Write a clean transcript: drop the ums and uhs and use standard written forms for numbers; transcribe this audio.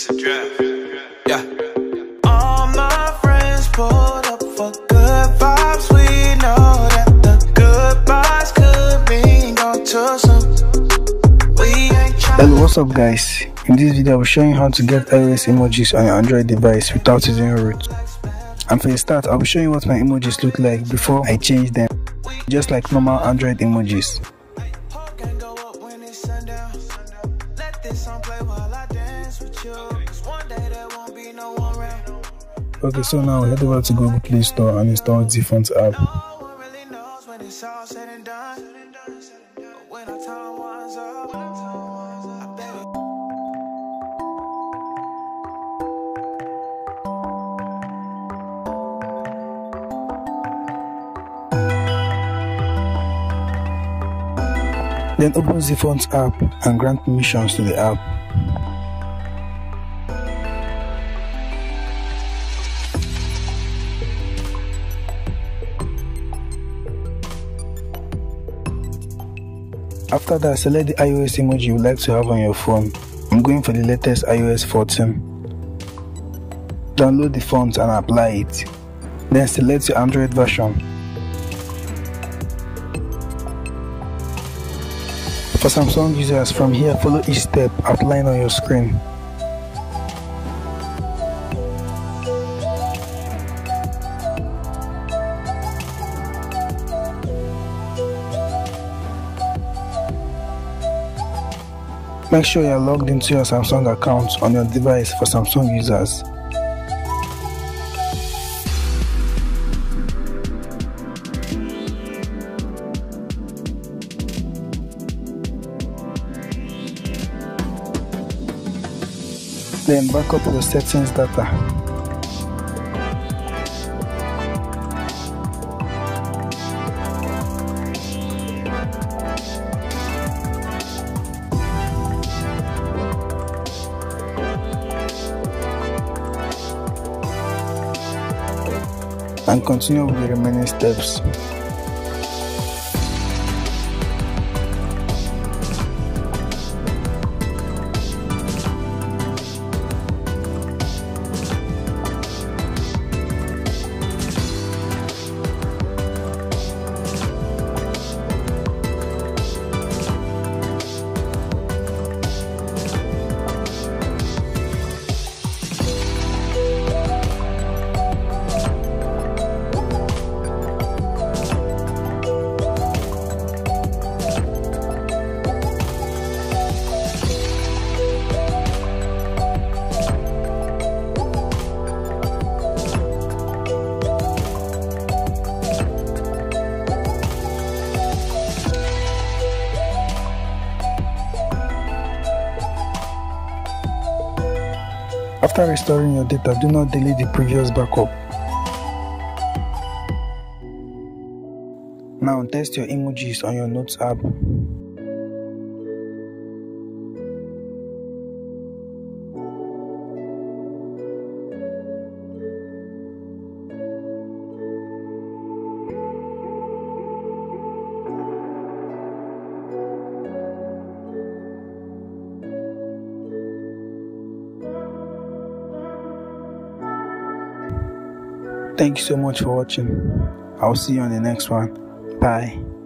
It's a draft. Yeah. All my friends pulled up for good vibes. We know that the goodbyes could mean go to some. We ain't trying. Hello, what's up, guys? In this video, I'll be showing you how to get iOS emojis on your Android device without using root. And for a start, I'll be showing you what my emojis look like before I change them, just like normal Android emojis. Okay, so now head over to Google Play Store and install ZFont app. Then open ZFont app and grant permissions to the app. After that, select the iOS emoji you would like to have on your phone. I'm going for the latest iOS 14. Download the font and apply it. Then select your Android version. For Samsung users, from here follow each step outlined on your screen. Make sure you are logged into your Samsung account on your device for Samsung users. Then back up to the settings data. And continue with the remaining steps. After restoring your data, do not delete the previous backup. Now test your emojis on your Notes app. Thank you so much for watching. I'll see you on the next one. Bye.